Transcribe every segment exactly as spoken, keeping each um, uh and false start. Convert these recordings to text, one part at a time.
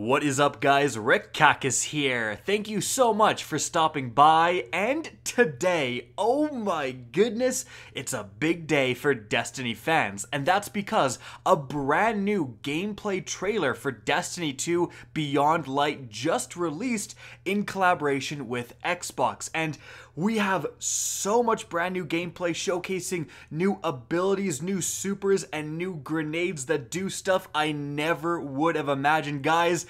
What is up, guys? Rick Kakis here. Thank you so much for stopping by, and today, oh my goodness, it's a big day for Destiny fans, and that's because a brand new gameplay trailer for Destiny two Beyond Light just released in collaboration with Xbox, and we have so much brand new gameplay showcasing new abilities, new supers, and new grenades that do stuff I never would have imagined, guys.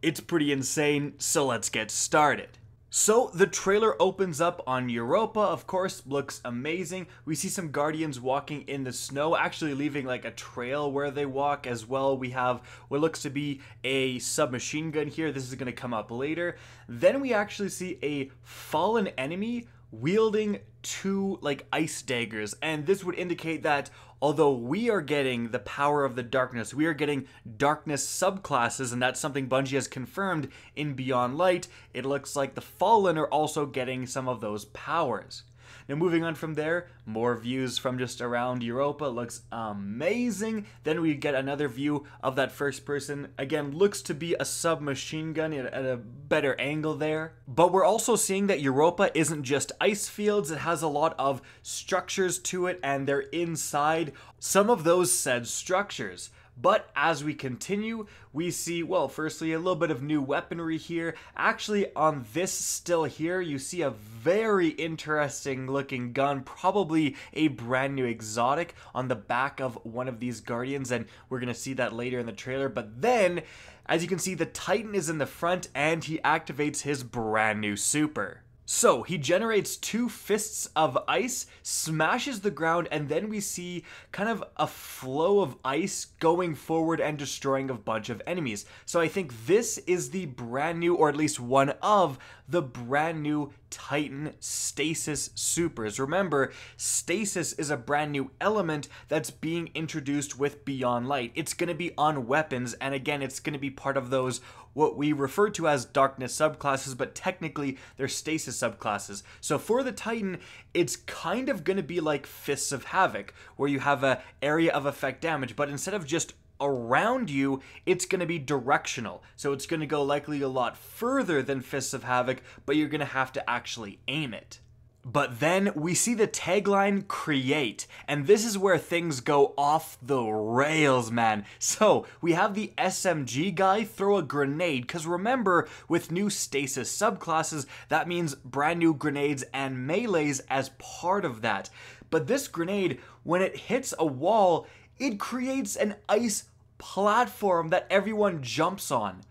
It's pretty insane, so let's get started. So the trailer opens up on Europa, of course, looks amazing. We see some Guardians walking in the snow, actually leaving like a trail where they walk as well. We have what looks to be a submachine gun here. This is going to come up later. Then we actually see a fallen enemy wielding two like ice daggers, and this would indicate that although we are getting the power of the darkness, we are getting darkness subclasses, and that's something Bungie has confirmed in Beyond Light. It looks like the Fallen are also getting some of those powers. Now moving on from there, more views from just around Europa, looks amazing. Then we get another view of that first person, again looks to be a submachine gun at a better angle there. But we're also seeing that Europa isn't just ice fields, it has a lot of structures to it, and they're inside some of those said structures. But as we continue, we see, well, firstly, a little bit of new weaponry here. Actually, on this still here, you see a very interesting looking gun, probably a brand new exotic on the back of one of these Guardians, and we're going to see that later in the trailer. But then, as you can see, the Titan is in the front, and he activates his brand new super. So he generates two fists of ice, smashes the ground, and then we see kind of a flow of ice going forward and destroying a bunch of enemies. So I think this is the brand new, or at least one of the brand new Titan Stasis supers. Remember, Stasis is a brand new element that's being introduced with Beyond Light. It's going to be on weapons, and again, it's going to be part of those what we refer to as darkness subclasses, but technically they're stasis subclasses. So for the Titan, it's kind of going to be like Fists of Havoc, where you have an area of effect damage, but instead of just around you, it's going to be directional. So it's going to go likely a lot further than Fists of Havoc, but you're going to have to actually aim it. But then we see the tagline create, and this is where things go off the rails, man. So we have the S M G guy throw a grenade, because remember, with new stasis subclasses, that means brand new grenades and melees as part of that. But this grenade, when it hits a wall, it creates an ice platform that everyone jumps on.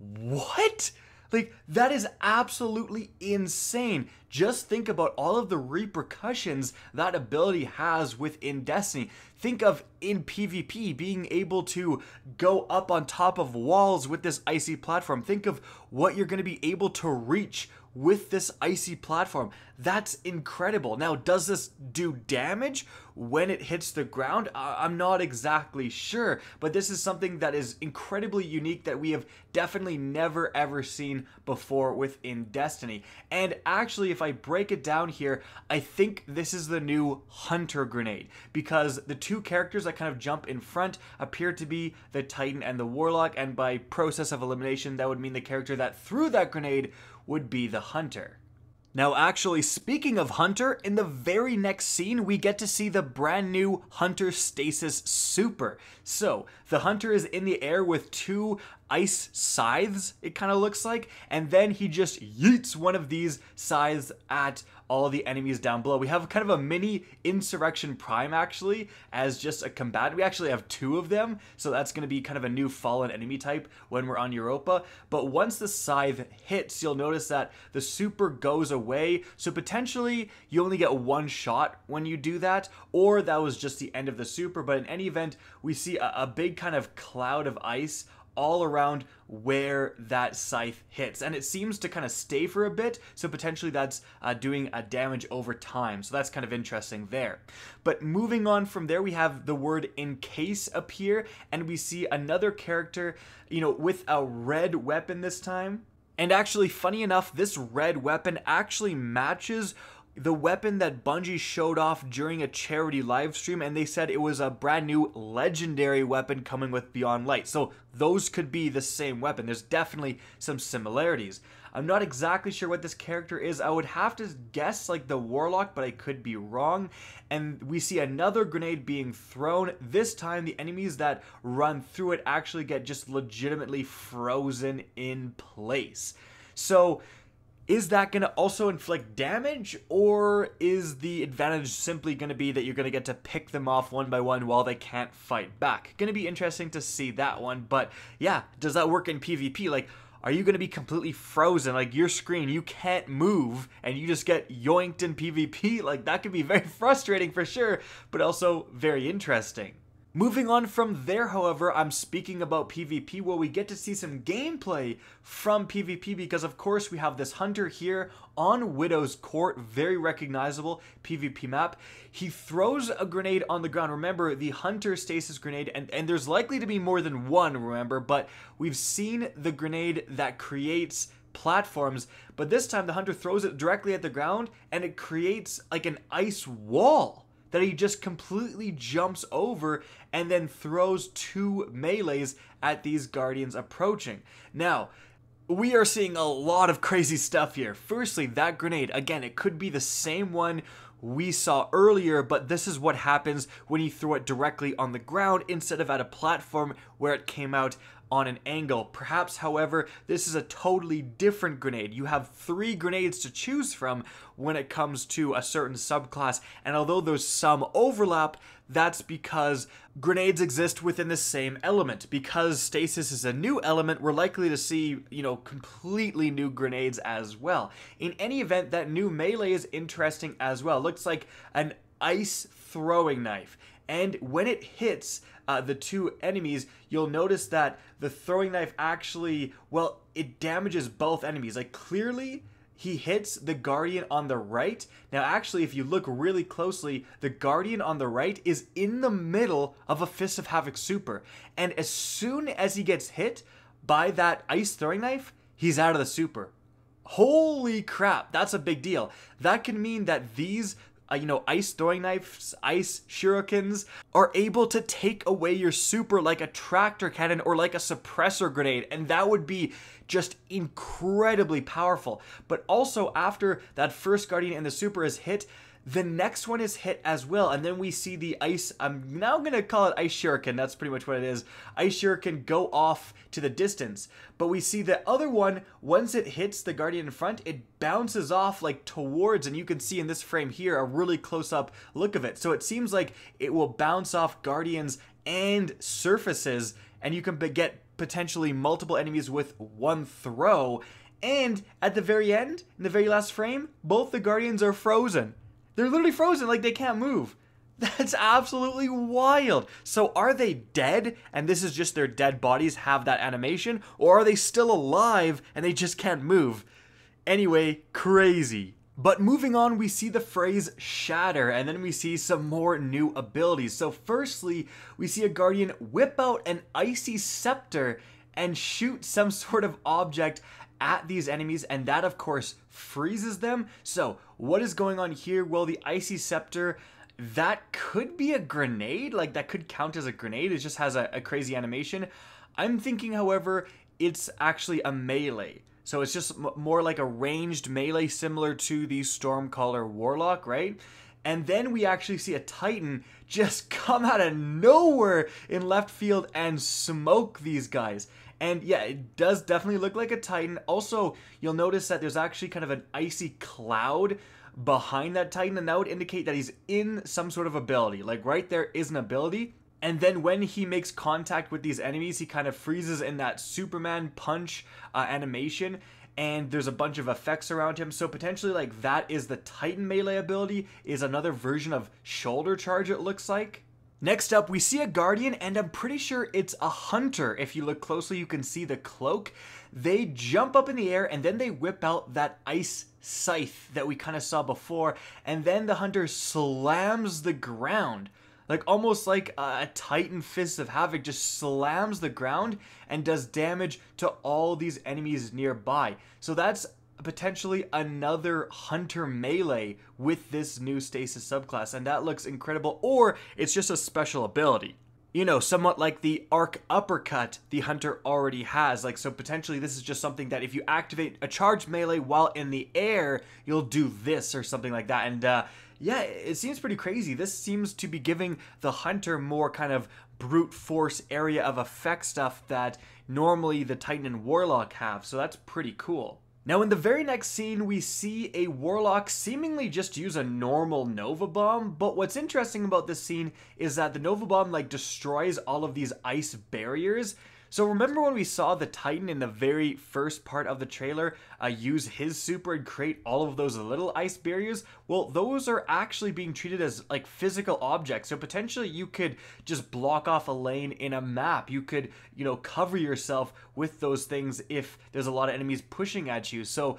What? Like, that is absolutely insane. Just think about all of the repercussions that ability has within Destiny. Think of in PvP being able to go up on top of walls with this icy platform. Think of what you're going to be able to reach with this icy platform. That's incredible. Now, does this do damage when it hits the ground? I'm not exactly sure, but this is something that is incredibly unique that we have definitely never ever seen before within Destiny. And actually, if I break it down here, I think this is the new Hunter grenade, because the two characters that kind of jump in front appear to be the Titan and the Warlock, and by process of elimination, that would mean the character that threw that grenade would be the Hunter. Now actually, speaking of Hunter, in the very next scene we get to see the brand new Hunter Stasis Super. So the Hunter is in the air with two ice scythes, it kind of looks like, and then he just yeets one of these scythes at all the enemies down below. We have kind of a mini Insurrection Prime actually as just a combatant. We actually have two of them, so that's going to be kind of a new fallen enemy type when we're on Europa. But once the scythe hits, you'll notice that the super goes away, so potentially you only get one shot when you do that, or that was just the end of the super. But in any event, we see a, a big kind of cloud of ice all around where that scythe hits, and it seems to kind of stay for a bit, so potentially that's uh, doing a damage over time, so that's kind of interesting there. But moving on from there, we have the word encase appear, and we see another character, you know, with a red weapon this time. And actually, funny enough, this red weapon actually matches the weapon that Bungie showed off during a charity live stream, and they said it was a brand new legendary weapon coming with Beyond Light. So those could be the same weapon. There's definitely some similarities. I'm not exactly sure what this character is. I would have to guess like the Warlock, but I could be wrong. And we see another grenade being thrown. This time the enemies that run through it actually get just legitimately frozen in place. So is that going to also inflict damage, or is the advantage simply going to be that you're going to get to pick them off one by one while they can't fight back? Going to be interesting to see that one, but yeah, does that work in PvP? Like, are you going to be completely frozen, like your screen, you can't move, and you just get yoinked in PvP? Like, that could be very frustrating for sure, but also very interesting. Moving on from there, however, I'm speaking about PvP, where we get to see some gameplay from PvP, because of course we have this hunter here on Widow's Court, very recognizable PvP map. He throws a grenade on the ground. Remember, the hunter stasis grenade, and, and there's likely to be more than one, remember, but we've seen the grenade that creates platforms, but this time the hunter throws it directly at the ground, and it creates like an ice wall that he just completely jumps over and then throws two melees at these guardians approaching. Now, we are seeing a lot of crazy stuff here. Firstly, that grenade, again, it could be the same one we saw earlier, but this is what happens when you throw it directly on the ground instead of at a platform where it came out on an angle. Perhaps, however, this is a totally different grenade. You have three grenades to choose from when it comes to a certain subclass, and although there's some overlap, that's because grenades exist within the same element. Because stasis is a new element, we're likely to see, you know, completely new grenades as well. In any event, that new melee is interesting as well. It looks like an ice throwing knife. And when it hits uh, the two enemies, you'll notice that the throwing knife actually, well, it damages both enemies. Like, clearly, he hits the guardian on the right. Now, actually, if you look really closely, the guardian on the right is in the middle of a Fists of Havoc super. And as soon as he gets hit by that ice throwing knife, he's out of the super. Holy crap, that's a big deal. That can mean that these Uh, you know, ice throwing knives, ice shurikens, are able to take away your super like a tractor cannon or like a suppressor grenade, and that would be just incredibly powerful. But also, after that first guardian and the super is hit, the next one is hit as well, and then we see the ice, I'm now going to call it ice shuriken, that's pretty much what it is, ice shuriken go off to the distance. But we see the other one, once it hits the guardian in front, it bounces off like towards, and you can see in this frame here a really close-up look of it. So it seems like it will bounce off guardians and surfaces, and you can get potentially multiple enemies with one throw. And at the very end, in the very last frame, both the guardians are frozen. They're literally frozen, like they can't move. That's absolutely wild. So are they dead, and this is just their dead bodies have that animation, or are they still alive and they just can't move? Anyway, crazy. But moving on, we see the phrase shatter, and then we see some more new abilities. So firstly, we see a guardian whip out an icy scepter and shoot some sort of object at these enemies, and that of course freezes them. So what is going on here? Well, the icy scepter, that could be a grenade, like that could count as a grenade, it just has a, a crazy animation. I'm thinking, however, it's actually a melee. So it's just m more like a ranged melee, similar to the Stormcaller Warlock, right? And then we actually see a Titan just come out of nowhere in left field and smoke these guys. And yeah, it does definitely look like a Titan. Also, you'll notice that there's actually kind of an icy cloud behind that Titan, and that would indicate that he's in some sort of ability. Like right there is an ability. And then when he makes contact with these enemies, he kind of freezes in that Superman punch uh, animation. And there's a bunch of effects around him, so potentially like that is the Titan melee ability, is another version of shoulder charge it looks like. Next up, we see a guardian, and I'm pretty sure it's a hunter. If you look closely, you can see the cloak. They jump up in the air, and then they whip out that ice scythe that we kind of saw before, and then the hunter slams the ground. Like almost like a Titan Fists of Havoc, just slams the ground and does damage to all these enemies nearby. So that's potentially another Hunter melee with this new Stasis subclass, and that looks incredible. Or it's just a special ability, you know, somewhat like the Arc Uppercut the Hunter already has. Like, so potentially this is just something that if you activate a charged melee while in the air, you'll do this or something like that. And uh, yeah, it seems pretty crazy. This seems to be giving the Hunter more kind of brute force area of effect stuff that normally the Titan and Warlock have. So that's pretty cool. Now, in the very next scene, we see a Warlock seemingly just use a normal Nova Bomb, but what's interesting about this scene is that the Nova Bomb, like, destroys all of these ice barriers. So remember when we saw the Titan in the very first part of the trailer uh, use his super and create all of those little ice barriers? Well, those are actually being treated as, like, physical objects. So potentially you could just block off a lane in a map. You could, you know, cover yourself with those things if there's a lot of enemies pushing at you. So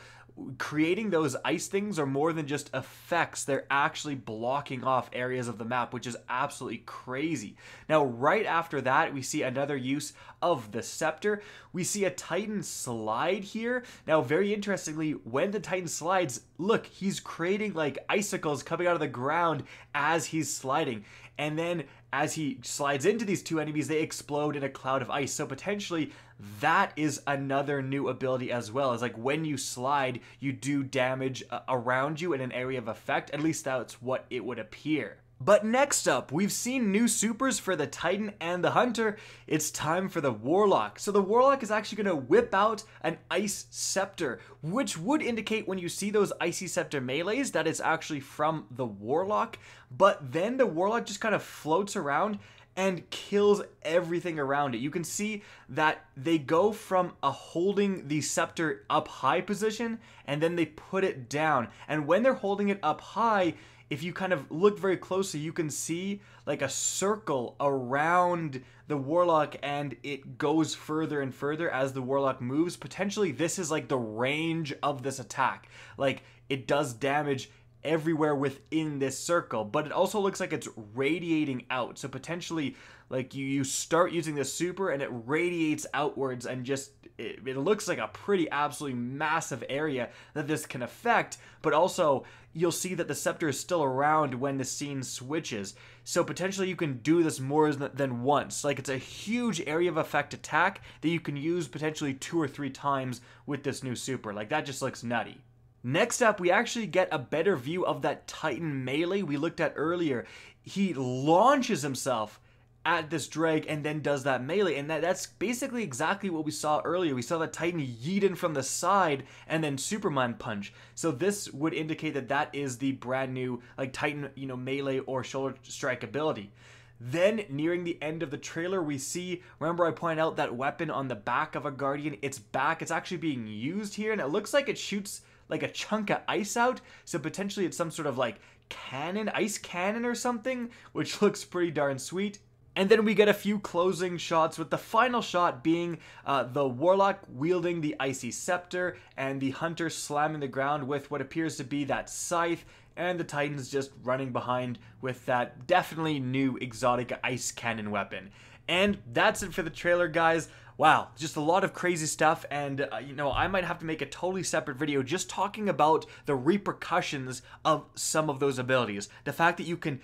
creating those ice things are more than just effects. They're actually blocking off areas of the map, which is absolutely crazy. Now, right after that, we see another use of the scepter. We see a Titan slide here. Now, very interestingly, when the Titan slides, look, he's creating like icicles coming out of the ground as he's sliding. And then as he slides into these two enemies, they explode in a cloud of ice. So potentially that is another new ability as well. It's like when you slide, you do damage around you in an area of effect. At least that's what it would appear. But next up, we've seen new supers for the Titan and the Hunter. It's time for the Warlock. So the Warlock is actually going to whip out an Ice Scepter, which would indicate when you see those Icy Scepter melees that it's actually from the Warlock. But then the Warlock just kind of floats around and kills everything around it. You can see that they go from a holding the scepter up high position, and then they put it down. And when they're holding it up high, if you kind of look very closely, you can see like a circle around the Warlock, and it goes further and further as the Warlock moves. Potentially this is like the range of this attack. Like, it does damage everywhere within this circle, but it also looks like it's radiating out. So potentially, like, you, you start using this super and it radiates outwards, and just it, it looks like a pretty absolutely massive area that this can affect. But also you'll see that the scepter is still around when the scene switches. So potentially you can do this more than once. Like, it's a huge area of effect attack that you can use potentially two or three times with this new super. Like, that just looks nutty. Next up, we actually get a better view of that Titan melee we looked at earlier. He launches himself at this Dreg and then does that melee, and that, that's basically exactly what we saw earlier. We saw the Titan yeet in from the side and then Superman punch. So this would indicate that that is the brand new, like, Titan, you know, melee or shoulder strike ability. Then, nearing the end of the trailer, we see, remember I pointed out that weapon on the back of a Guardian? It's back. It's actually being used here, and it looks like it shoots like a chunk of ice out. So potentially it's some sort of like cannon, ice cannon or something, which looks pretty darn sweet. And then we get a few closing shots, with the final shot being uh, the Warlock wielding the Icy Scepter and the Hunter slamming the ground with what appears to be that scythe, and the Titans just running behind with that definitely new exotic ice cannon weapon. And that's it for the trailer, guys. Wow, just a lot of crazy stuff, and uh, you know, I might have to make a totally separate video just talking about the repercussions of some of those abilities. The fact that you can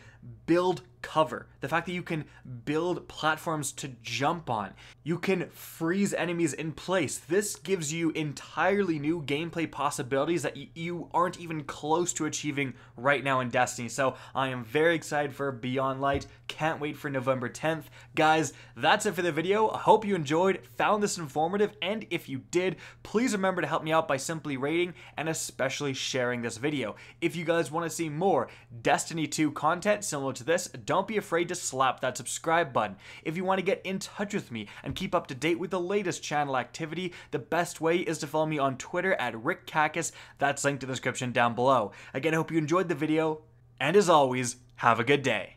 build cover, the fact that you can build platforms to jump on, you can freeze enemies in place. This gives you entirely new gameplay possibilities that you aren't even close to achieving right now in Destiny. So I am very excited for Beyond Light. Can't wait for November tenth. Guys, that's it for the video. I hope you enjoyed, found this informative, and if you did, please remember to help me out by simply rating and especially sharing this video. If you guys want to see more Destiny two content similar to this, don't be afraid to slap that subscribe button. If you want to get in touch with me and keep up to date with the latest channel activity, the best way is to follow me on Twitter at Rick Kakis. That's linked in the description down below. Again, I hope you enjoyed the video, and as always, have a good day.